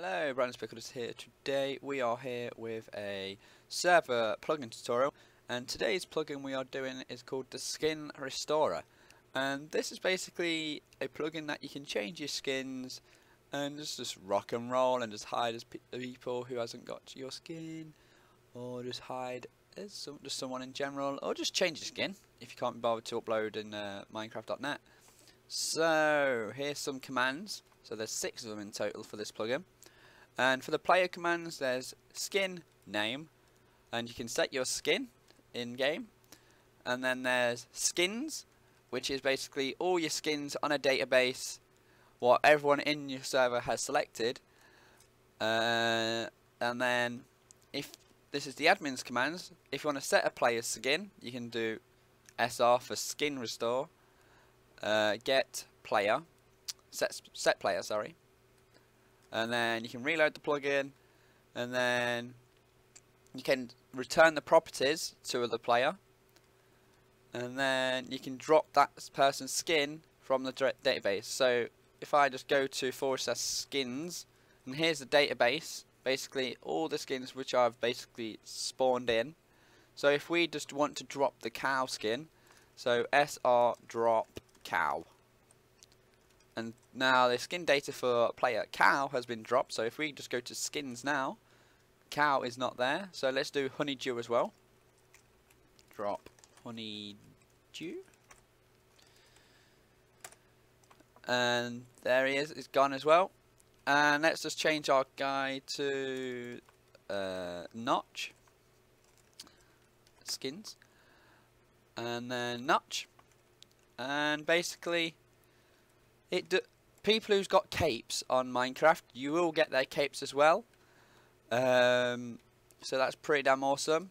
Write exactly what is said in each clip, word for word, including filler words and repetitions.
Hello, BrandsPickled is here. Today we are here with a server plugin tutorial, and today's plugin we are doing is called the Skin Restorer, and this is basically a plugin that you can change your skins and just, just rock and roll and just hide as pe people who hasn't got your skin, or just hide as some, just someone in general, or just change your skin if you can't be bothered to upload in uh, Minecraft dot net. So here's some commands. So there's six of them in total for this plugin. And for the player commands, there's skin name, and you can set your skin in game. And then there's skins, which is basically all your skins on a database, what everyone in your server has selected. Uh, and then if this is the admin's commands, if you want to set a player's skin, you can do S R for skin restore, uh, get player, set set player, sorry. And then you can reload the plugin, and then you can return the properties to the player, and then you can drop that person's skin from the database. So if I just go to ForestSkins, and here's the database, basically all the skins which I've basically spawned in. So if we just want to drop the cow skin, so S R drop cow. And now the skin data for player cow has been dropped. So if we just go to skins now, cow is not there. So let's do honeydew as well. Drop honeydew. And there he is. It's gone as well. And let's just change our guy to uh, notch. Skins. And then notch. And basically... It do people who's got capes on Minecraft, you will get their capes as well. Um, so that's pretty damn awesome.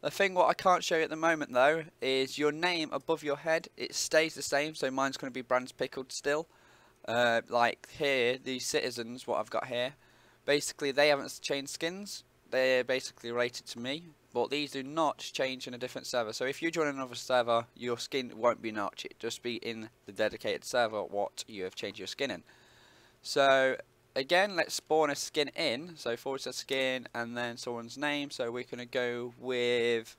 The thing what I can't show you at the moment though is your name above your head. It stays the same, so mine's going to be BrandsPickled still. Uh, like here, these citizens, what I've got here, basically they haven't changed skins. They're basically related to me, but these do not change in a different server. So if you join another server, your skin won't be notched. It'll just be in the dedicated server what you have changed your skin in. So again, let's spawn a skin in. So forward slash skin and then someone's name. So we're going to go with,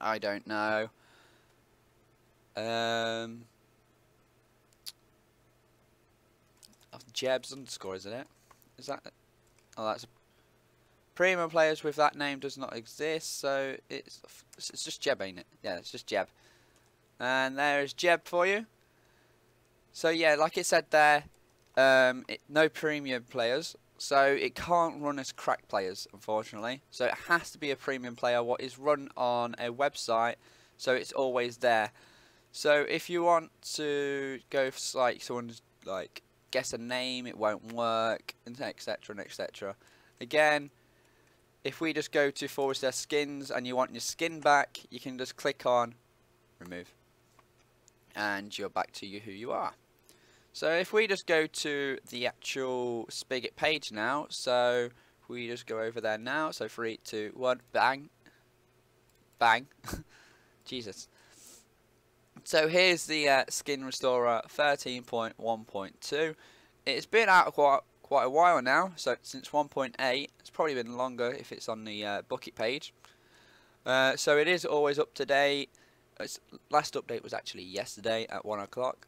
I don't know. Um, Jebs underscore, isn't it? Is that, oh, that's a premium players with that name does not exist, so it's it's just Jeb, ain't it? Yeah, it's just Jeb. And there is Jeb for you. So yeah, like it said there, um, it, no premium players, so it can't run as crack players, unfortunately. So it has to be a premium player, what is run on a website, so it's always there. So if you want to go for like someone's like guess a name, it won't work, and et cetera and et cetera. Again. If we just go to forward slash skins and you want your skin back, you can just click on remove. And you're back to you who you are. So if we just go to the actual Spigot page now, so if we just go over there now, so three, two, one, bang. Bang. Jesus. So here's the uh, Skin Restorer thirteen point one point two. It's been out of quite quite a while now, so since one point eight, it's probably been longer if it's on the uh, Bukkit page. Uh, so it is always up to date. Its last update was actually yesterday at one o'clock.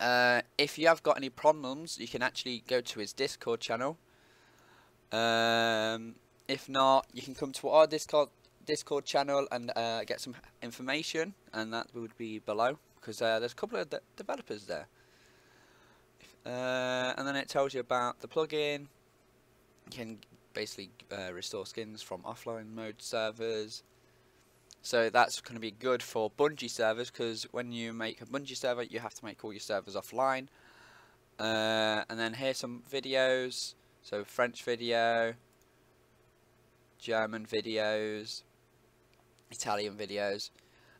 Uh, if you have got any problems, you can actually go to his Discord channel. Um, if not, you can come to our Discord Discord channel and uh, get some information, and that would be below, because uh, there's a couple of de developers there. Uh, and then it tells you about the plugin. You can basically uh, restore skins from offline mode servers. So that's going to be good for Bungee servers, because when you make a Bungee server, you have to make all your servers offline. Uh, and then here's some videos. So French video, German videos, Italian videos.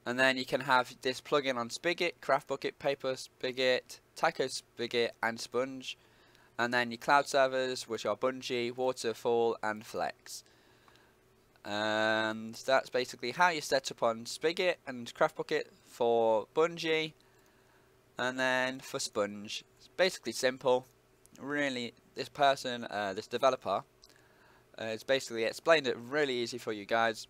And then you can have this plugin on Spigot, CraftBukkit, Paper Spigot, Taco Spigot, and Sponge. And then your cloud servers, which are Bungee, Waterfall, and Flex. And that's basically how you set up on Spigot and CraftBukkit for Bungee. And then for Sponge. It's basically simple. Really, this person, uh, this developer, uh, has basically explained it really easy for you guys.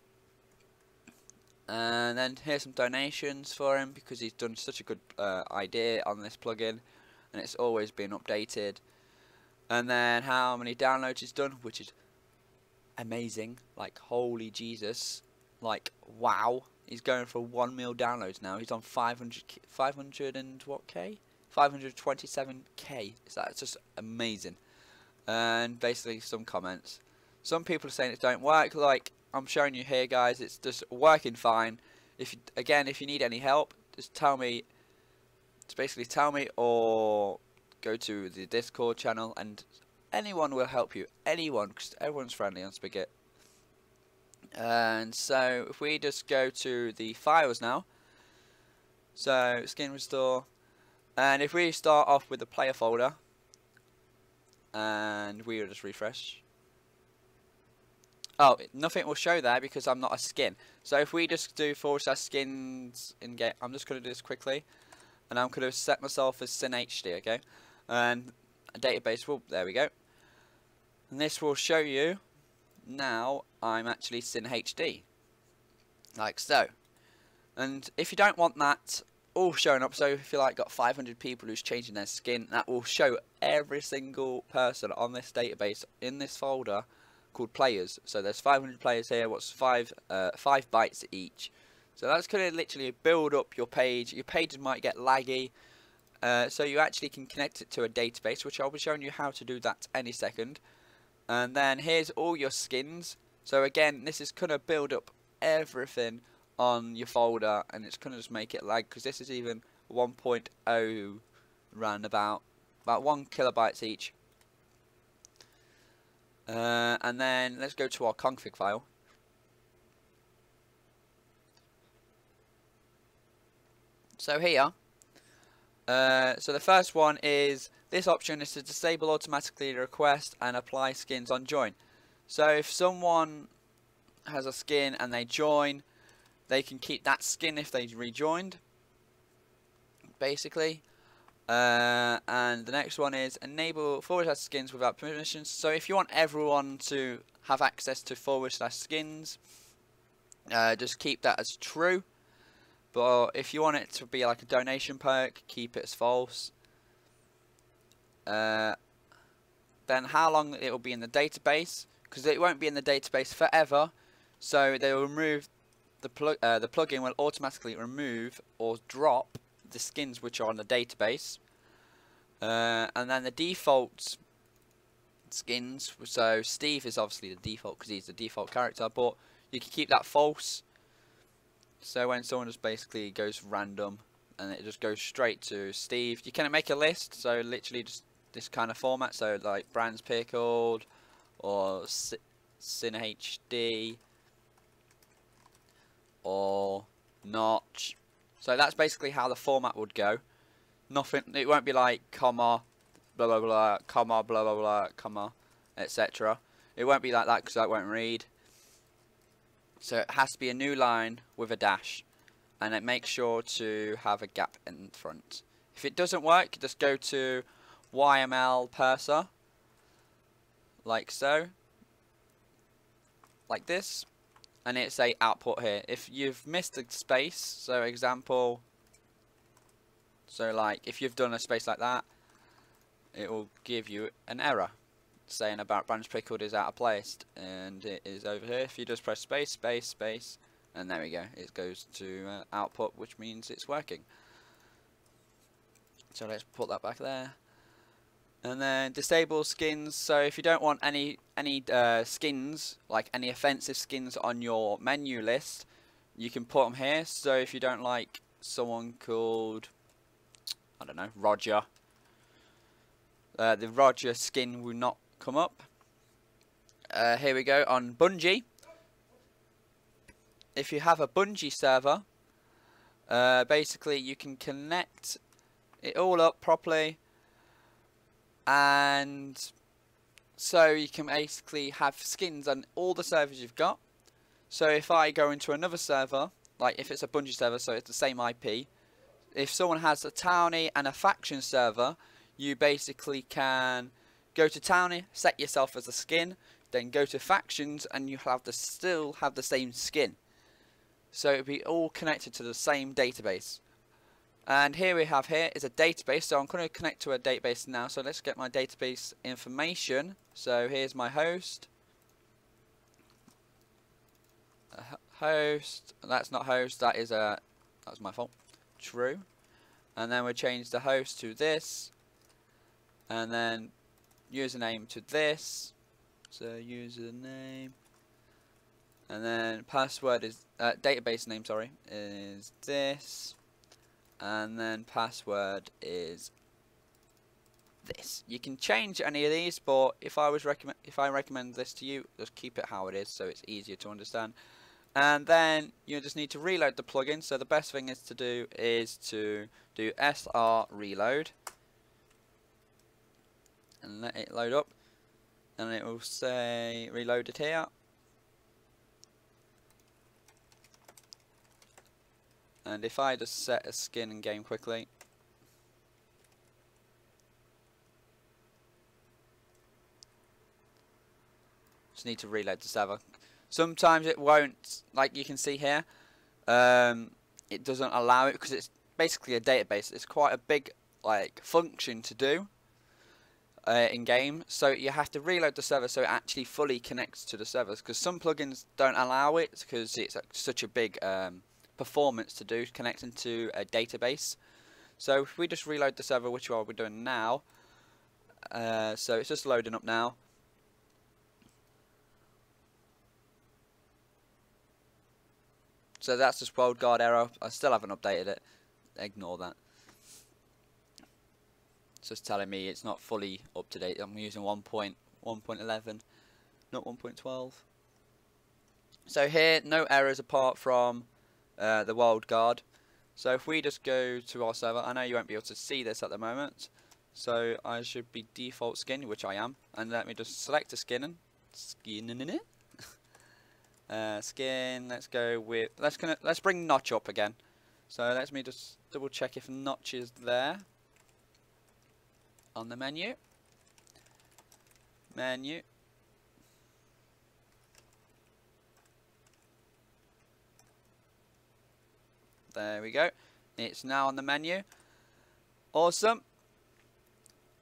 And then here's some donations for him because he's done such a good uh, idea on this plugin, and it's always been updated. And then how many downloads he's done, which is amazing, like holy Jesus, like wow. He's going for one mil downloads now. He's on five hundred, five hundred and what K? five hundred twenty-seven K. So that's just amazing. And basically some comments. Some people are saying it don't work. Like I'm showing you here, guys. It's just working fine. If you, again, if you need any help, just tell me. Just basically tell me, or go to the Discord channel, and anyone will help you. Anyone, because everyone's friendly on Spigot. And so if we just go to the files now, so Skin Restore, and if we start off with the player folder and we will just refresh, oh, nothing will show there because I'm not a skin. So if we just do forward slash skins in game, I'm just going to do this quickly, and I'm going to set myself as SinHD, okay, and a database will, there we go, and this will show you now I'm actually SinHD, like so. And if you don't want that all showing up, so if you like got five hundred people who's changing their skin, that will show every single person on this database in this folder called players. So there's five hundred players here, what's five uh, five bytes each. So that's going to literally build up your page. Your pages might get laggy, uh, so you actually can connect it to a database, which I'll be showing you how to do that any second. And then here's all your skins. So again, this is going to build up everything on your folder, and it's going to just make it lag, because this is even one point oh round about, about one kilobytes each. Uh, and then let's go to our config file. So here, uh, so the first one is, this option is to disable automatically the request and apply skins on join. So if someone has a skin and they join, they can keep that skin if they rejoined, basically. Uh, and the next one is enable forward slash skins without permission. So if you want everyone to have access to forward slash skins, uh, just keep that as true. But if you want it to be like a donation perk, keep it as false. Uh, then how long it will be in the database, because it won't be in the database forever, so they will remove the plug. Uh, the plugin will automatically remove or drop the skins which are on the database, uh, and then the default skins. So Steve is obviously the default because he's the default character, but you can keep that false. So when someone just basically goes random, and it just goes straight to Steve, you can make a list. So literally just this kind of format, so like BrandsPickled or SinHD or Notch. So that's basically how the format would go. Nothing, it won't be like comma blah blah blah comma blah blah blah comma et cetera. It won't be like that because that won't read. So it has to be a new line with a dash, and it makes sure to have a gap in front. If it doesn't work, just go to Y M L parser, like so, like this, and it's say output here. If you've missed a space, so example, so like if you've done a space like that, it will give you an error saying about BrandsPickled is out of place, and it is over here. If you just press space, space, space, and there we go, it goes to uh, output, which means it's working. So let's put that back there. And then disable skins. So if you don't want any any uh, skins, like any offensive skins on your menu list, you can put them here. So if you don't like someone called, I don't know, Roger, uh, the Roger skin will not come up. Uh, here we go on Bungee. If you have a Bungee server, uh, basically you can connect it all up properly, and so you can basically have skins on all the servers you've got. So if I go into another server, like if it's a Bungee server, so it's the same I P, if someone has a townie and a faction server, you basically can Go to Townie, set yourself as a skin, then go to Factions, and you have to still have the same skin. So it'll be all connected to the same database. And here we have here is a database, so I'm going to connect to a database now. So let's get my database information. So here's my host. Uh, host, that's not host, that is a, that's my fault, true. And then we change the host to this. And then username to this. So username. And then password is, uh, database name, sorry, is this. And then password is this. You can change any of these, but if I was recommend, if I recommend this to you, just keep it how it is so it's easier to understand. And then you just need to reload the plugin. So the best thing is to do is to do S R reload and let it load up, and it will say reloaded here. And if I just set a skin in game quickly. Just need to reload the server. Sometimes it won't, like you can see here. Um, it doesn't allow it because it's basically a database. It's quite a big like function to do uh, in game. So you have to reload the server so it actually fully connects to the servers. Because some plugins don't allow it because it's uh, such a big... Um, performance to do connecting to a database. So if we just reload the server, which we're doing now, uh, so it's just loading up now. So that's just World Guard error. I still haven't updated it. Ignore that. It's just telling me it's not fully up to date. I'm using one point eleven, not one point twelve. So here, no errors apart from Uh, the World Guard. So if we just go to our server, I know you won't be able to see this at the moment, so I should be default skin, which I am, and let me just select a skin and skin in it. uh, skin. Let's go with let's gonna, let's bring Notch up again. So let me just double check if Notch is there on the menu. Menu. There we go. It's now on the menu. Awesome.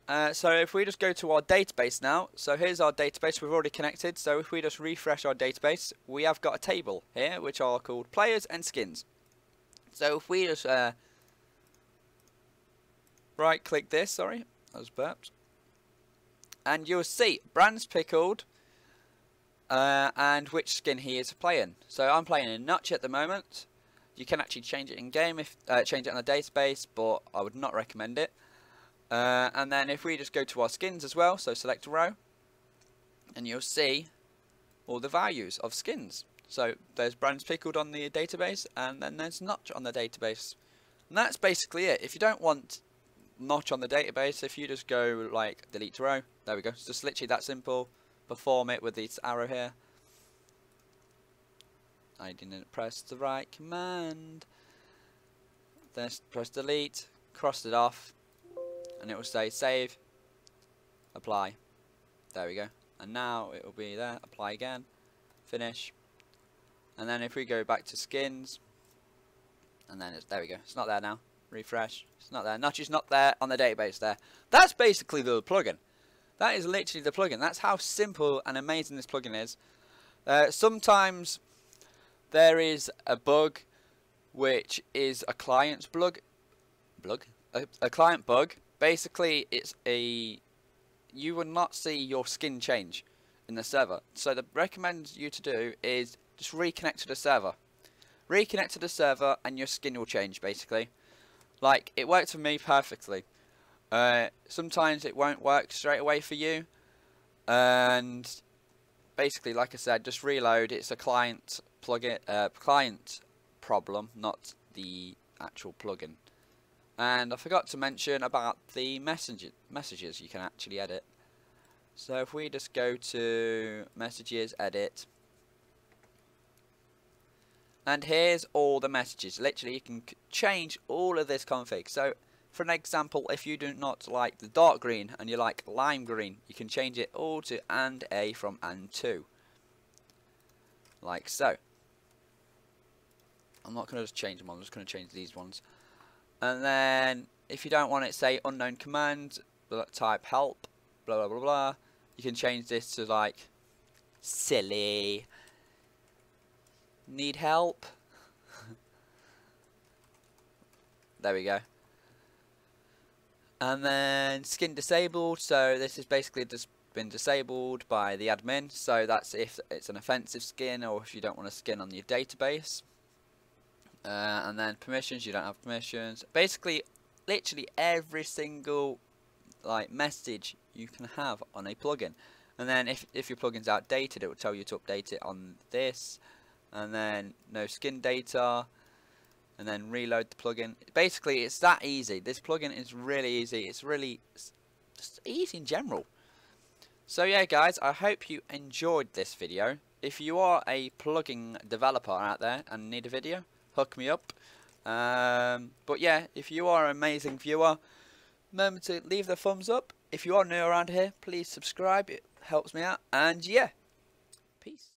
Uh, so if we just go to our database now. So here's our database. We've already connected. So if we just refresh our database, we have got a table here, which are called players and skins. So if we just uh, right click this. Sorry, I was burped. And you'll see BrandsPickled uh, and which skin he is playing. So I'm playing a Notch at the moment. You can actually change it in game, if uh, change it on the database, but I would not recommend it. Uh, and then if we just go to our skins as well, so select row, and you'll see all the values of skins. So there's BrandsPickled on the database, and then there's Notch on the database. And that's basically it. If you don't want Notch on the database, if you just go like delete row, there we go. It's just literally that simple. Perform it with this arrow here. I didn't press the right command. Then press delete, cross it off, and it will say save, apply. There we go. And now it will be there. Apply again, finish. And then if we go back to skins, and then it's, there we go. It's not there now. Refresh. It's not there. Notch is not there on the database there. That's basically the plugin. That is literally the plugin. That's how simple and amazing this plugin is. Uh, sometimes there is a bug, which is a client's blug, blug, a, a client bug. Basically, it's a you will not see your skin change in the server. So the recommend you to do is just reconnect to the server, reconnect to the server, and your skin will change. Basically, like it worked for me perfectly. Uh, sometimes it won't work straight away for you, and basically, like I said, just reload. It's a client. Plugin, uh, client problem, not the actual plugin. And I forgot to mention about the messenger messages you can actually edit. So if we just go to messages, edit, and here's all the messages. Literally, you can change all of this config. So For an example, if you do not like the dark green and you like lime green, you can change it all to and A from and to. Like so. I'm not going to just change them, I'm just going to change these ones. And then, if you don't want it, say unknown command, type help, blah blah blah blah. You can change this to like, silly, need help. There we go. And then skin disabled, so this has basically just been disabled by the admin, so that's if it's an offensive skin or if you don't want a skin on your database. Uh, and then permissions, you don't have permissions. Basically, literally every single like message you can have on a plugin. And then if, if your plugin's outdated, it will tell you to update it on this. And then no skin data. And then reload the plugin. Basically, it's that easy. This plugin is really easy. It's really just easy in general. So yeah, guys, I hope you enjoyed this video. If you are a plugin developer out there and need a video, hook me up. Um, but yeah, if you are an amazing viewer, remember to leave the thumbs up. If you are new around here, please subscribe. It helps me out. And yeah, peace.